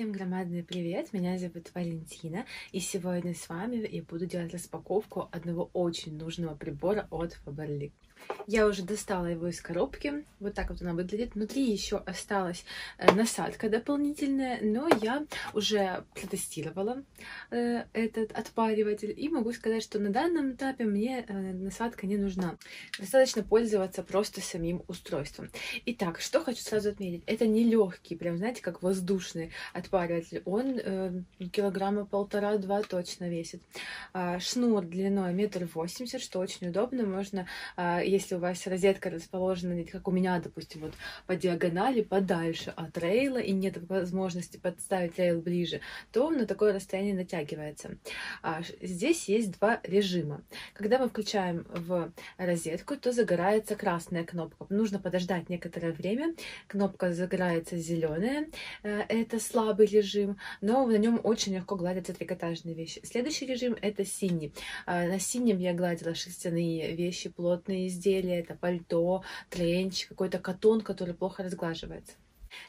Всем громадный привет! Меня зовут Валентина, и сегодня с вами я буду делать распаковку одного очень нужного прибора от Faberlic. Я уже достала его из коробки, вот так вот она выглядит. Внутри еще осталась насадка дополнительная, но я уже протестировала этот отпариватель и могу сказать, что на данном этапе мне насадка не нужна. Достаточно пользоваться просто самим устройством. Итак, что хочу сразу отметить, это не легкий, прям знаете, как воздушный отпариватель, он килограмма полтора-два точно весит. Шнур длиной 1,80 м, что очень удобно, можно... Если у вас розетка расположена, как у меня, допустим, вот по диагонали, подальше от рейла, и нет возможности подставить рейл ближе, то он на такое расстояние натягивается. Здесь есть два режима. Когда мы включаем в розетку, то загорается красная кнопка. Нужно подождать некоторое время. Кнопка загорается зеленая. Это слабый режим, но на нем очень легко гладятся трикотажные вещи. Следующий режим — это синий. На синем я гладила шерстяные вещи, плотные изделия, это пальто, тренч, какой-то катон, который плохо разглаживается.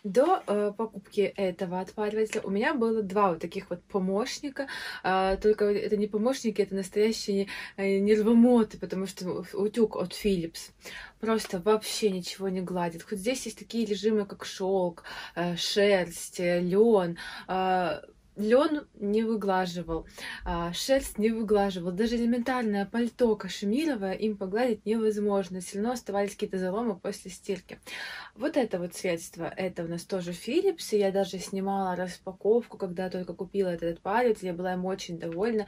До покупки этого отпаривателя у меня было два вот таких вот помощника, только это не помощники, это настоящие нервомоты, потому что утюг от Philips просто вообще ничего не гладит. Хоть здесь есть такие режимы, как шелк, шерсть, лен. Лен не выглаживал, шерсть не выглаживал, даже элементарное пальто кашемировое им погладить невозможно, все равно оставались какие-то заломы после стирки. Вот это вот средство, это у нас тоже Philips, и я даже снимала распаковку, когда только купила этот отпариватель, я была им очень довольна,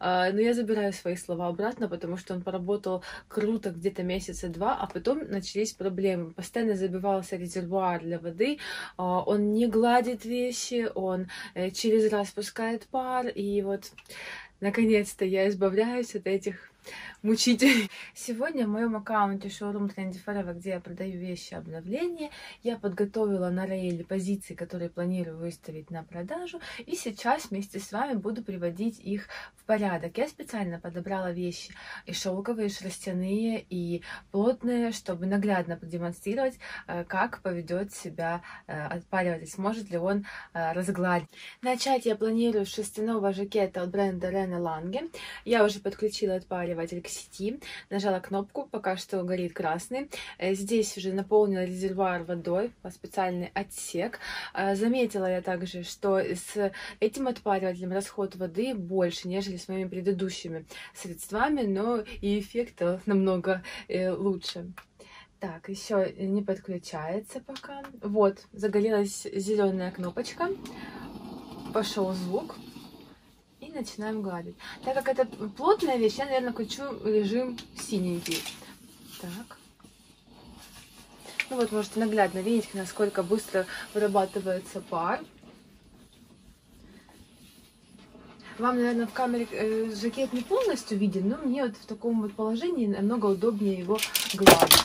но я забираю свои слова обратно, потому что он поработал круто где-то месяца два, а потом начались проблемы, постоянно забивался резервуар для воды, он не гладит вещи, он через раз пускает пар, и вот наконец-то я избавляюсь от этих мучителей. Сегодня в моем аккаунте шоурум Трэнди Форева, где я продаю вещи обновления, я подготовила на рейле позиции, которые планирую выставить на продажу, и сейчас вместе с вами буду приводить их в порядок. Я специально подобрала вещи и шелковые, и шерстяные, и плотные, чтобы наглядно продемонстрировать, как поведет себя отпариватель, сможет ли он разгладить. Начать я планирую с шерстяного жакета от бренда Рене Ланге. Я уже подключила отпариватель к сети, нажала кнопку, пока что горит красный. Здесь уже наполнила резервуар водой, специальный отсек. Заметила я также, что с этим отпаривателем расход воды больше, нежели с моими предыдущими средствами, но и эффект намного лучше. Так, еще не подключается пока. Вот, загорелась зеленая кнопочка, пошел звук. И начинаем гладить. Так как это плотная вещь, я, наверное, включу режим синенький. Так. Ну вот, можете наглядно видеть, насколько быстро вырабатывается пар. Вам, наверное, в камере жакет не полностью виден, но мне вот в таком вот положении намного удобнее его гладить.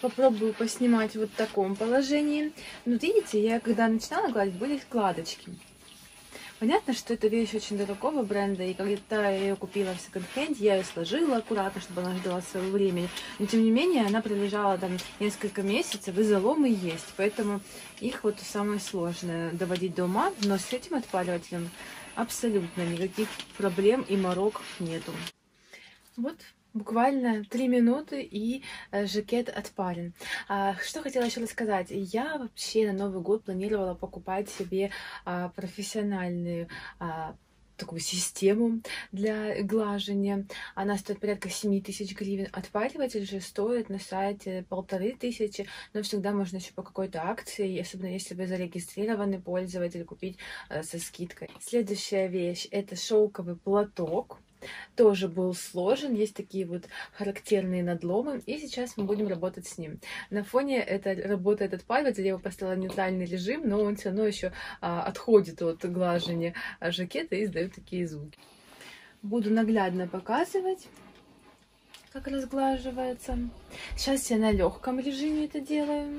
Попробую поснимать вот в таком положении. Вот видите, я когда начинала гладить, были складочки. Понятно, что эта вещь очень дорогого бренда, и когда я ее купила в секонд-хенде, я ее сложила аккуратно, чтобы она ждала своего времени. Но, тем не менее, она пролежала там несколько месяцев, и заломы есть, поэтому их вот самое сложное доводить до ума. Но с этим отпаривателем абсолютно никаких проблем и морок нету. Вот. Буквально 3 минуты, и жакет отпарен. Что хотела еще рассказать. Я вообще на Новый год планировала покупать себе профессиональную такую систему для глажения. Она стоит порядка 7000 гривен. Отпариватель же стоит на сайте 1500, но всегда можно еще по какой-то акции, особенно если вы зарегистрированный пользователь, купить со скидкой. Следующая вещь — это шелковый платок. Тоже был сложен, есть такие вот характерные надломы, и сейчас мы будем работать с ним. На фоне работает отпариватель, я его поставила в нейтральный режим, но он все равно еще отходит от глажения жакета и издает такие звуки. Буду наглядно показывать, как разглаживается. Сейчас я на легком режиме это делаю.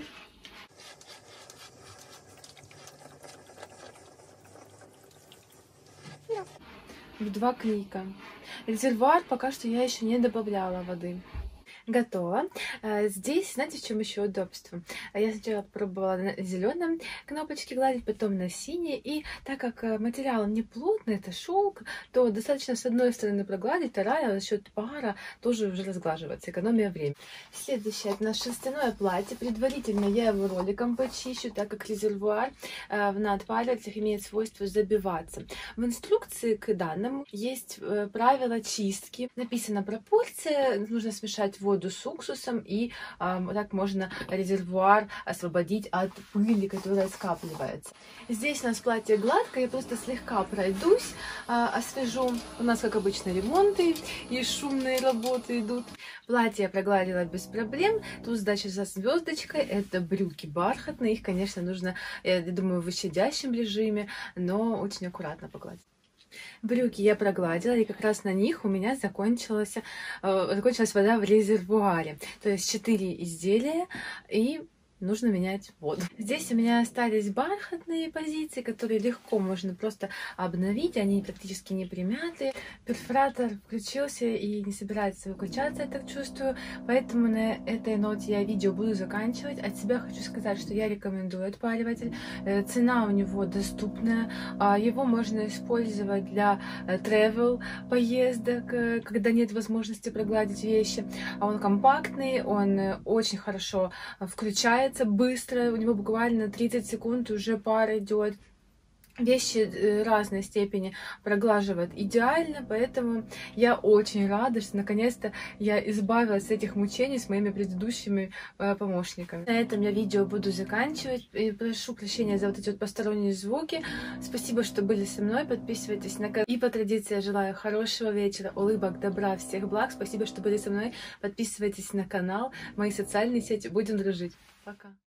В 2 клика. Резервуар пока что я еще не добавляла воды. Готово. Здесь, знаете, в чем еще удобство? Я сначала пробовала на зеленом кнопочке гладить, потом на синей. И так как материал не плотный, это шелк, то достаточно с одной стороны прогладить, вторая за счет пара тоже уже разглаживается. Экономия времени. Следующее — это наше шерстяное платье. Предварительно я его роликом почищу, так как резервуар на палицах имеет свойство забиваться. В инструкции к данному есть правила чистки. Написана пропорция. Нужно смешать воду с уксусом, и так можно резервуар освободить от пыли, которая скапливается. Здесь у нас платье гладкое, я просто слегка пройдусь, освежу. У нас, как обычно, ремонты и шумные работы идут. Платье я прогладила без проблем. Тут задача со звездочкой — это брюки бархатные. Их, конечно, нужно, я думаю, в щадящем режиме, но очень аккуратно погладить. Брюки я прогладила, и как раз на них у меня закончилась вода в резервуаре. То есть 4 изделия, и нужно менять воду. Здесь у меня остались бархатные позиции, которые легко можно просто обновить, они практически не примятые. Перфоратор включился и не собирается выключаться, я так чувствую. Поэтому на этой ноте я видео буду заканчивать. От себя хочу сказать, что я рекомендую отпариватель. Цена у него доступная. Его можно использовать для travel поездок, когда нет возможности прогладить вещи. Он компактный, он очень хорошо включается быстро, у него буквально 30 секунд уже пар идет. Вещи разной степени проглаживают идеально, поэтому я очень рада, что наконец-то я избавилась от этих мучений с моими предыдущими помощниками. На этом я видео буду заканчивать. И прошу прощения за вот эти вот посторонние звуки. Спасибо, что были со мной. Подписывайтесь на канал. И по традиции желаю хорошего вечера, улыбок, добра, всех благ. Спасибо, что были со мной. Подписывайтесь на канал, мои социальные сети. Будем дружить. Пока.